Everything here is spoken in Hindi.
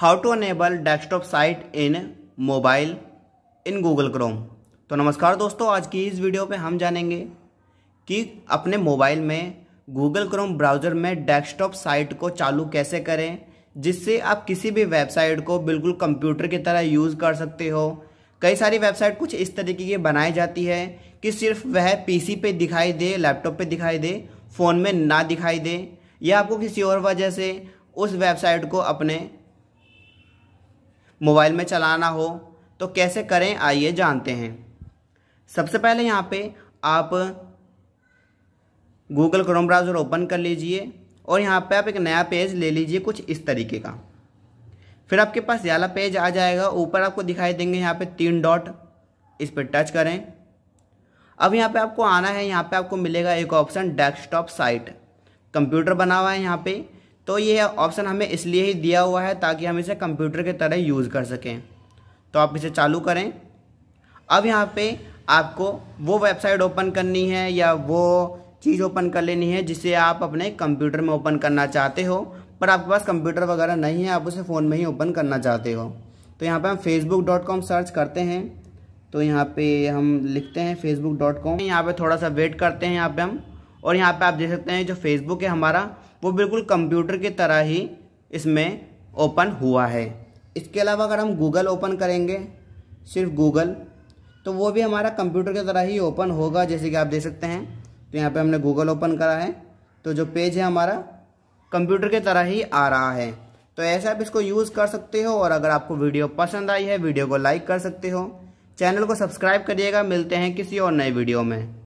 How to enable desktop site in mobile in Google Chrome. तो नमस्कार दोस्तों, आज की इस वीडियो पे हम जानेंगे कि अपने मोबाइल में गूगल क्रोम ब्राउज़र में डेस्कटॉप साइट को चालू कैसे करें, जिससे आप किसी भी वेबसाइट को बिल्कुल कंप्यूटर की तरह यूज़ कर सकते हो। कई सारी वेबसाइट कुछ इस तरीके की बनाई जाती है कि सिर्फ वह पीसी पे दिखाई दे, लैपटॉप पे दिखाई दे, फ़ोन में ना दिखाई दे, या आपको किसी और वजह से उस वेबसाइट को अपने मोबाइल में चलाना हो। तो कैसे करें, आइए जानते हैं। सबसे पहले यहाँ पे आप गूगल क्रोम ब्राउज़र ओपन कर लीजिए और यहाँ पे आप एक नया पेज ले लीजिए कुछ इस तरीके का। फिर आपके पास ये वाला पेज आ जाएगा। ऊपर आपको दिखाई देंगे यहाँ पे 3 डॉट, इस पर टच करें। अब यहाँ पे आपको आना है, यहाँ पे आपको मिलेगा एक ऑप्शन डेस्कटॉप साइट, कंप्यूटर बना हुआ है यहाँ पे। तो ये ऑप्शन हमें इसलिए ही दिया हुआ है ताकि हम इसे कंप्यूटर की तरह यूज़ कर सकें। तो आप इसे चालू करें। अब यहाँ पे आपको वो वेबसाइट ओपन करनी है या वो चीज़ ओपन कर लेनी है जिसे आप अपने कंप्यूटर में ओपन करना चाहते हो, पर आपके पास कंप्यूटर वगैरह नहीं है, आप उसे फ़ोन में ही ओपन करना चाहते हो। तो यहाँ पे हम facebook.com सर्च करते हैं। तो यहाँ पे हम लिखते हैं facebook.com। यहाँ पे थोड़ा सा वेट करते हैं यहाँ पे हम, और यहाँ पे आप देख सकते हैं जो Facebook है हमारा वो बिल्कुल कंप्यूटर की तरह ही इसमें ओपन हुआ है। इसके अलावा अगर हम गूगल ओपन करेंगे, सिर्फ गूगल, तो वो भी हमारा कंप्यूटर की तरह ही ओपन होगा, जैसे कि आप देख सकते हैं। तो यहाँ पे हमने गूगल ओपन करा है, तो जो पेज है हमारा कंप्यूटर की तरह ही आ रहा है। तो ऐसे आप इसको यूज़ कर सकते हो। और अगर आपको वीडियो पसंद आई है, वीडियो को लाइक कर सकते हो, चैनल को सब्सक्राइब करिएगा। मिलते हैं किसी और नए वीडियो में।